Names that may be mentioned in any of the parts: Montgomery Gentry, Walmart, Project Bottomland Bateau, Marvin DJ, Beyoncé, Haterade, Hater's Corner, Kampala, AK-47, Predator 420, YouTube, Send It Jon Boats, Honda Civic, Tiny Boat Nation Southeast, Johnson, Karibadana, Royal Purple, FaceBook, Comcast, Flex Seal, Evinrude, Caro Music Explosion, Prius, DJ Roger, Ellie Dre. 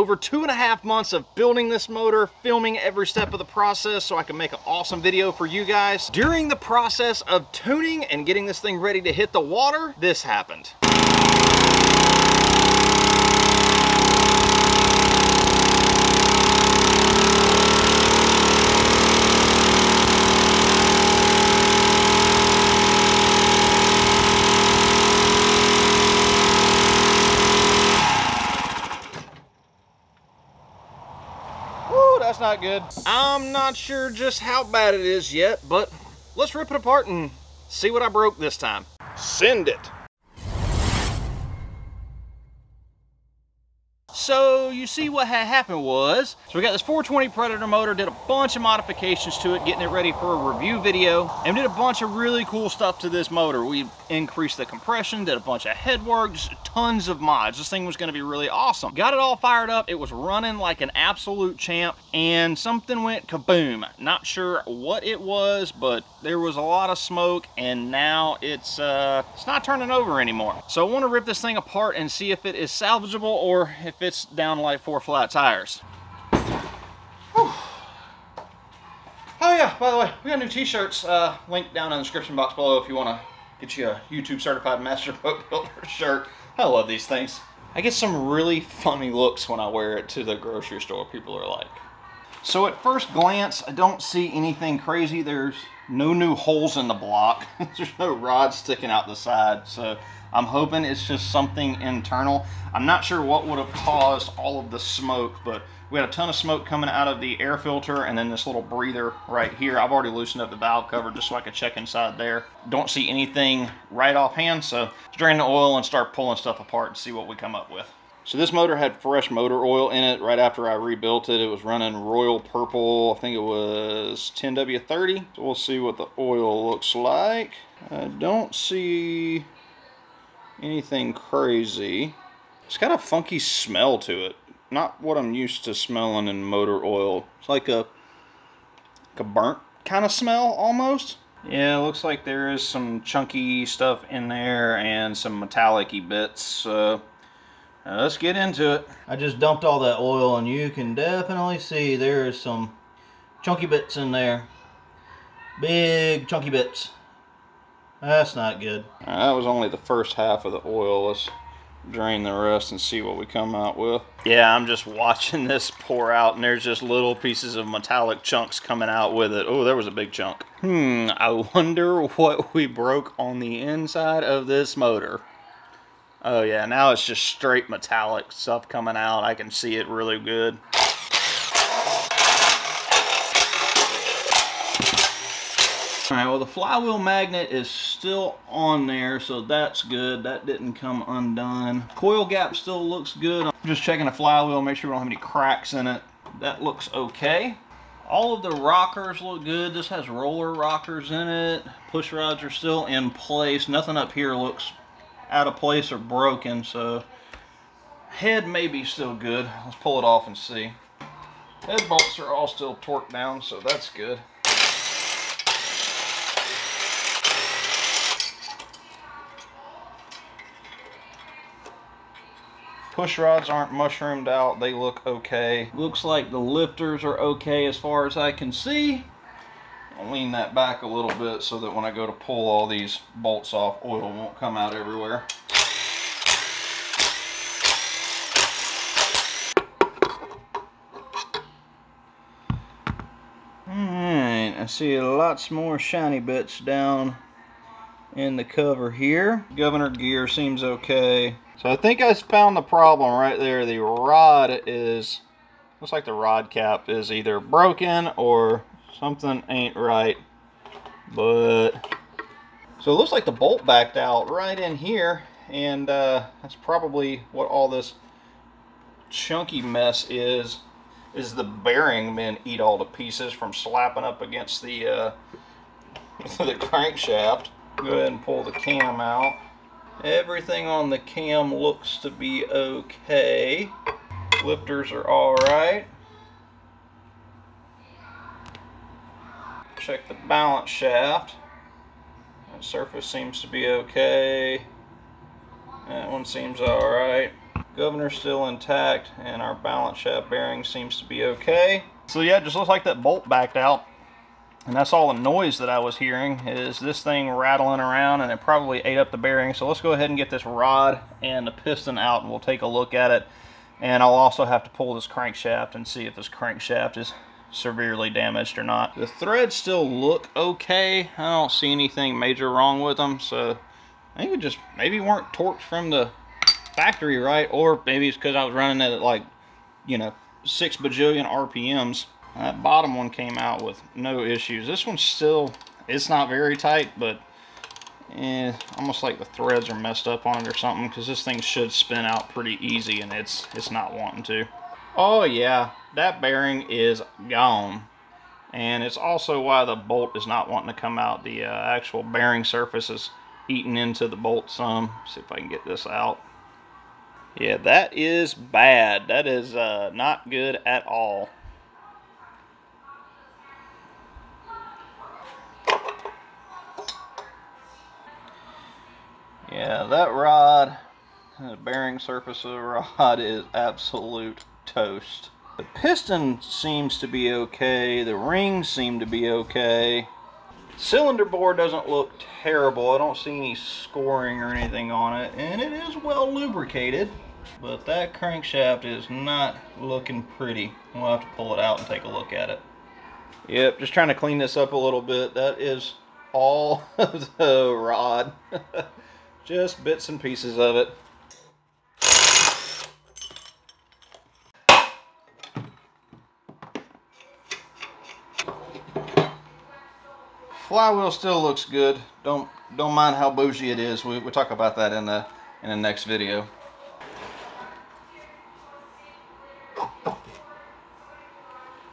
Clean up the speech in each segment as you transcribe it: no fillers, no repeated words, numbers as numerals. Over 2.5 months of building this motor, filming every step of the process so I can make an awesome video for you guys. During the process of tuning and getting this thing ready to hit the water, this happened. Not good. I'm not sure just how bad it is yet, but let's rip it apart and see what I broke this time. Send it. So you see what had happened was, so we got this 420 Predator motor, did a bunch of modifications to it, getting it ready for a review video, and did a bunch of really cool stuff to this motor. We increased the compression, did a bunch of head works, tons of mods. This thing was gonna be really awesome. Got it all fired up. It was running like an absolute champ, and something went kaboom. Not sure what it was, but there was a lot of smoke, and now it's not turning over anymore. So I wanna rip this thing apart and see if it is salvageable or if it's down like 4 flat tires. Whew. Oh yeah, by the way, we got new t-shirts, link down in the description box below if you wanna get you a YouTube certified master boat builder shirt. I love these things. I get some really funny looks when I wear it to the grocery store. People are like... So at first glance, I don't see anything crazy. There's no new holes in the block. There's no rods sticking out the side. So I'm hoping it's just something internal. I'm not sure what would have caused all of the smoke, but we had a ton of smoke coming out of the air filter and then this little breather right here. I've already loosened up the valve cover just so I could check inside there. Don't see anything right offhand, so let's drain the oil and start pulling stuff apart and see what we come up with. So this motor had fresh motor oil in it right after I rebuilt it. It was running Royal Purple, I think it was 10W30. So we'll see what the oil looks like. I don't see anything crazy. It's got a funky smell to it. Not what I'm used to smelling in motor oil. It's like a burnt kind of smell almost. Yeah, it looks like there is some chunky stuff in there and some metallic-y bits. So let's get into it. I just dumped all that oil and you can definitely see there is some chunky bits in there. Big chunky bits. That's not good. That was only the first half of the oil. Let's drain the rest and see what we come out with. Yeah, I'm just watching this pour out and there's just little pieces of metallic chunks coming out with it. Oh, there was a big chunk. I wonder what we broke on the inside of this motor. Oh yeah, now it's just straight metallic stuff coming out. I can see it really good. All right, well the flywheel magnet is still on there, so that's good. That didn't come undone. Coil gap still looks good. I'm just checking the flywheel, make sure we don't have any cracks in it. That looks okay. All of the rockers look good. This has roller rockers in it. Push rods are still in place. Nothing up here looks out of place or broken, so head may be still good. Let's pull it off and see. Head bolts are all still torqued down, so that's good. Push rods aren't mushroomed out, they look okay. Looks like the lifters are okay as far as I can see. I'll lean that back a little bit so that when I go to pull all these bolts off, oil won't come out everywhere. Alright, I see lots more shiny bits down in the cover here. Governor gear seems okay. So I think I found the problem right there. The rod is, looks like the rod cap is either broken or something ain't right, but so it looks like the bolt backed out right in here, and that's probably what all this chunky mess is the bearing been eat all to pieces from slapping up against the crankshaft. Go ahead and pull the cam out. Everything on the cam looks to be okay. Lifters are all right. Check the balance shaft. That surface seems to be okay. That one seems alright. governor's still intact, and our balance shaft bearing seems to be okay. So yeah, it just looks like that bolt backed out, and that's all the noise that I was hearing is this thing rattling around, and it probably ate up the bearing. So let's go ahead and get this rod and the piston out, and we'll take a look at it. And I'll also have to pull this crankshaft and see if this crankshaft is severely damaged or not. The threads still look okay. I don't see anything major wrong with them, so I think we just maybe weren't torqued from the factory right, or maybe it's because I was running it at like, you know, 6 bajillion RPMs. That bottom one came out with no issues. This one's still, it's not very tight, but almost like the threads are messed up on it or something, because this thing should spin out pretty easy, and it's not wanting to. Oh yeah, that bearing is gone, and it's also why the bolt is not wanting to come out. The actual bearing surface is eating into the bolt some. Let's see if I can get this out. Yeah, that is bad. That is not good at all. Yeah, that rod, the bearing surface of the rod is absolute toast. The piston seems to be okay. The rings seem to be okay. Cylinder bore doesn't look terrible. I don't see any scoring or anything on it, and it is well lubricated, but that crankshaft is not looking pretty. We'll have to pull it out and take a look at it. Yep, just trying to clean this up a little bit. That is all of the rod. Just bits and pieces of it. Flywheel still looks good. Don't mind how bougie it is. We'll talk about that in the next video.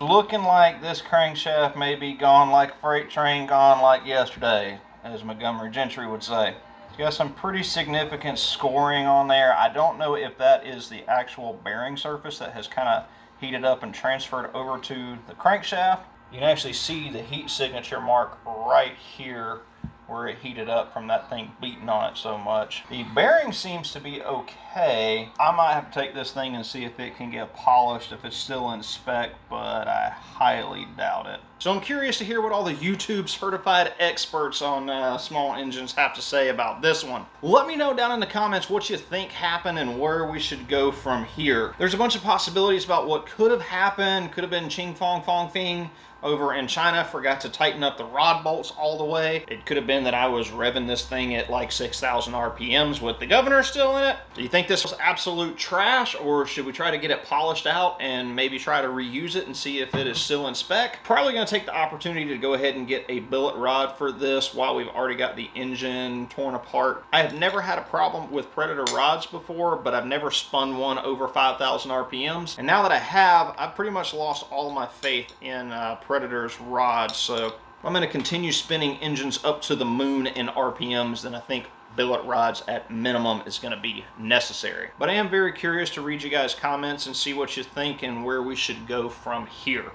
Looking like this crankshaft may be gone like a freight train, gone like yesterday, as Montgomery Gentry would say. Got some pretty significant scoring on there. I don't know if that is the actual bearing surface that has kind of heated up and transferred over to the crankshaft. You can actually see the heat signature mark right here where it heated up from that thing beating on it so much. The bearing seems to be okay. I might have to take this thing and see if it can get polished, if it's still in spec, but I highly doubt it. So I'm curious to hear what all the YouTube certified experts on small engines have to say about this one. Let me know down in the comments what you think happened and where we should go from here. There's a bunch of possibilities about what could have happened. Could have been Ching Fong Fong Fing over in China forgot to tighten up the rod bolts all the way. It could have been that I was revving this thing at like 6,000 RPMs with the governor still in it. Do you think this was absolute trash, or should we try to get it polished out and maybe try to reuse it and see if it is still in spec? Probably gonna take the opportunity to go ahead and get a billet rod for this while we've already got the engine torn apart. I have never had a problem with Predator rods before, but I've never spun one over 5,000 RPMs. And now that I have, I've pretty much lost all my faith in Predator's rods. So if I'm going to continue spinning engines up to the moon in RPMs, then I think billet rods at minimum is going to be necessary. But I am very curious to read you guys' comments and see what you think and where we should go from here.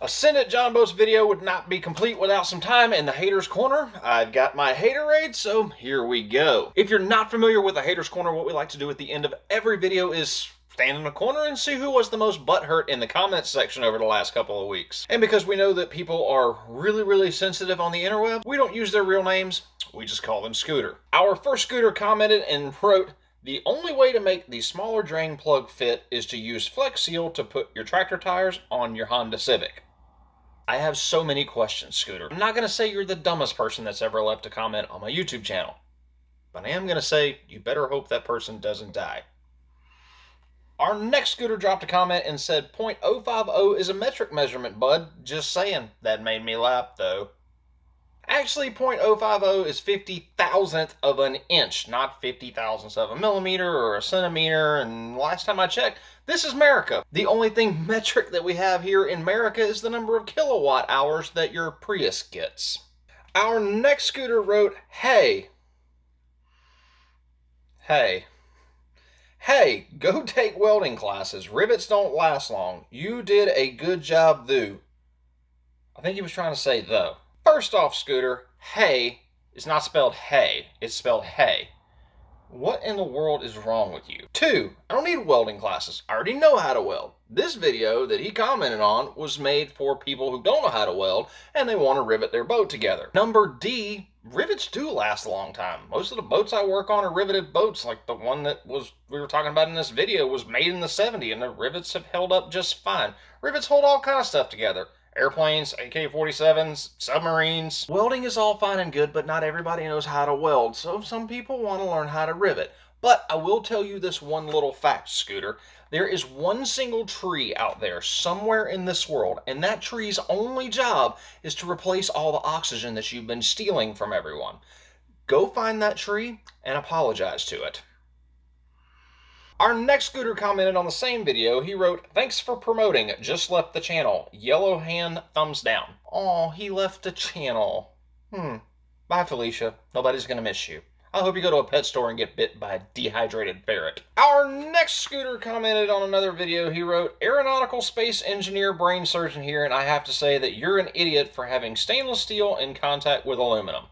A Send It Jon Boats video would not be complete without some time in the Haters Corner. I've got my haterade, so here we go. If you're not familiar with the Haters Corner, what we like to do at the end of every video is stand in a corner and see who was the most butthurt in the comments section over the last couple of weeks. And because we know that people are really sensitive on the interweb, we don't use their real names, we just call them Scooter. Our first Scooter commented and wrote, "The only way to make the smaller drain plug fit is to use Flex Seal to put your tractor tires on your Honda Civic." I have so many questions, Scooter. I'm not going to say you're the dumbest person that's ever left a comment on my YouTube channel, but I am going to say you better hope that person doesn't die. Our next Scooter dropped a comment and said, ".050 is a metric measurement, bud. Just saying." That made me laugh, though. Actually, .050 is 50,000th of an inch, not 50,000ths of a millimeter or a centimeter, and last time I checked, this is America. The only thing metric that we have here in America is the number of kilowatt hours that your Prius gets. Our next Scooter wrote, Hey, go take welding classes. Rivets don't last long. You did a good job, though." I think he was trying to say, though. First off, Scooter, hey is not spelled hey, it's spelled hey. What in the world is wrong with you? 2, I don't need welding classes. I already know how to weld. This video that he commented on was made for people who don't know how to weld and they want to rivet their boat together. Number D, rivets do last a long time. Most of the boats I work on are riveted boats, like the one that we were talking about in this video was made in the 70s, and the rivets have held up just fine. Rivets hold all kinds of stuff together. Airplanes, AK-47s, submarines. Welding is all fine and good, but not everybody knows how to weld, so some people want to learn how to rivet. But I will tell you this one little fact, Scooter. There is one single tree out there somewhere in this world, and that tree's only job is to replace all the oxygen that you've been stealing from everyone. Go find that tree and apologize to it. Our next Scooter commented on the same video. He wrote, "Thanks for promoting. Just left the channel. Yellow hand thumbs down." Aw, he left the channel. Bye, Felicia. Nobody's gonna miss you. I hope you go to a pet store and get bit by a dehydrated ferret. Our next Scooter commented on another video. He wrote, "Aeronautical space engineer brain surgeon here, and I have to say that you're an idiot for having stainless steel in contact with aluminum."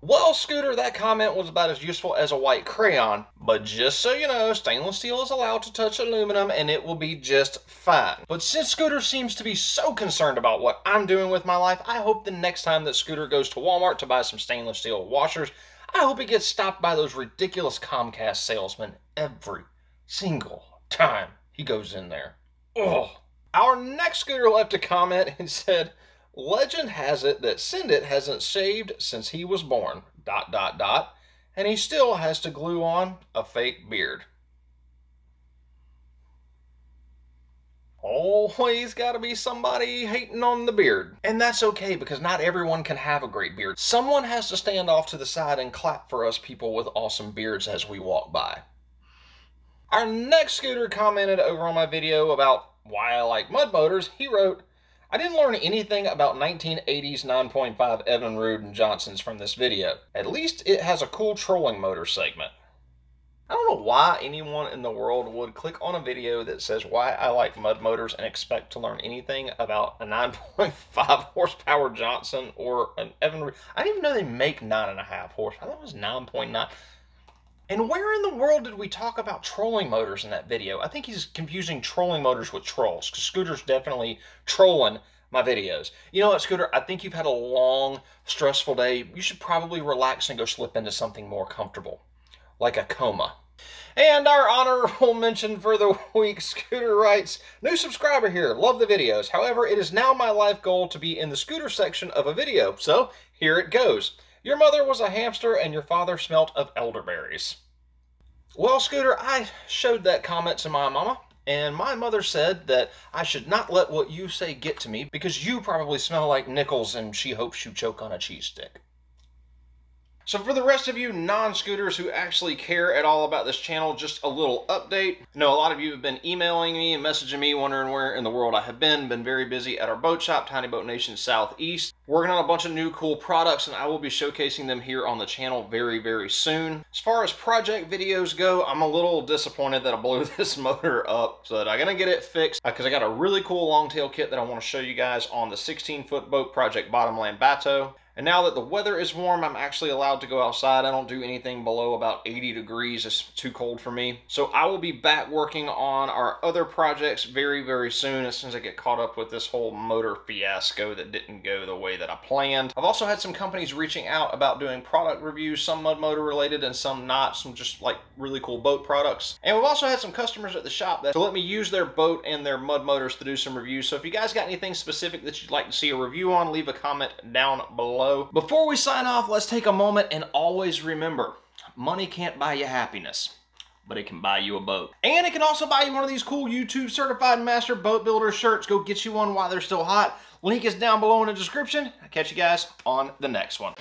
Well, Scooter, that comment was about as useful as a white crayon, but just so you know, stainless steel is allowed to touch aluminum and it will be just fine. But since Scooter seems to be so concerned about what I'm doing with my life, I hope the next time that Scooter goes to Walmart to buy some stainless steel washers, I hope he gets stopped by those ridiculous Comcast salesmen every single time he goes in there. Ugh. Our next Scooter left a comment and said, "Legend has it that Send It hasn't shaved since he was born, ... and he still has to glue on a fake beard." Always gotta be somebody hating on the beard. And that's okay, because not everyone can have a great beard. Someone has to stand off to the side and clap for us people with awesome beards as we walk by. Our next Scooter commented over on my video about why I like mud motors. He wrote, "I didn't learn anything about 1980s 9.5 Evinrude and Johnsons from this video. At least it has a cool trolling motor segment." I don't know why anyone in the world would click on a video that says why I like mud motors and expect to learn anything about a 9.5 horsepower Johnson or an Evinrude. I didn't even know they make 9.5 horse. I thought it was 9.9. And where in the world did we talk about trolling motors in that video? I think he's confusing trolling motors with trolls, because Scooter's definitely trolling my videos. You know what, Scooter? I think you've had a long, stressful day. You should probably relax and go slip into something more comfortable, like a coma. And our honorable mention for the week, Scooter writes, "New subscriber here, love the videos. However, it is now my life goal to be in the Scooter section of a video, so here it goes. Your mother was a hamster and your father smelt of elderberries." Well, Scooter, I showed that comment to my mama, and my mother said that I should not let what you say get to me because you probably smell like nickels and she hopes you choke on a cheese stick. So for the rest of you non-Scooters who actually care at all about this channel, just a little update. I know a lot of you have been emailing me and messaging me wondering where in the world I have been. Been very busy at our boat shop, Tiny Boat Nation Southeast, working on a bunch of new cool products, and I will be showcasing them here on the channel very, very soon. As far as project videos go, I'm a little disappointed that I blew this motor up, so I'm gonna get it fixed because I got a really cool longtail kit that I want to show you guys on the 16-foot boat, Project Bottomland Bateau. And now that the weather is warm, I'm actually allowed to go outside. I don't do anything below about 80 degrees. It's too cold for me. So I will be back working on our other projects very, very soon as soon as I get caught up with this whole motor fiasco that didn't go the way that I planned. I've also had some companies reaching out about doing product reviews, some mud motor related and some not, some just like really cool boat products. And we've also had some customers at the shop that let me use their boat and their mud motors to do some reviews. So if you guys got anything specific that you'd like to see a review on, leave a comment down below. Before we sign off, let's take a moment and always remember, money can't buy you happiness, but it can buy you a boat. And it can also buy you one of these cool YouTube Certified Master Boat Builder shirts. Go get you one while they're still hot. Link is down below in the description. I'll catch you guys on the next one.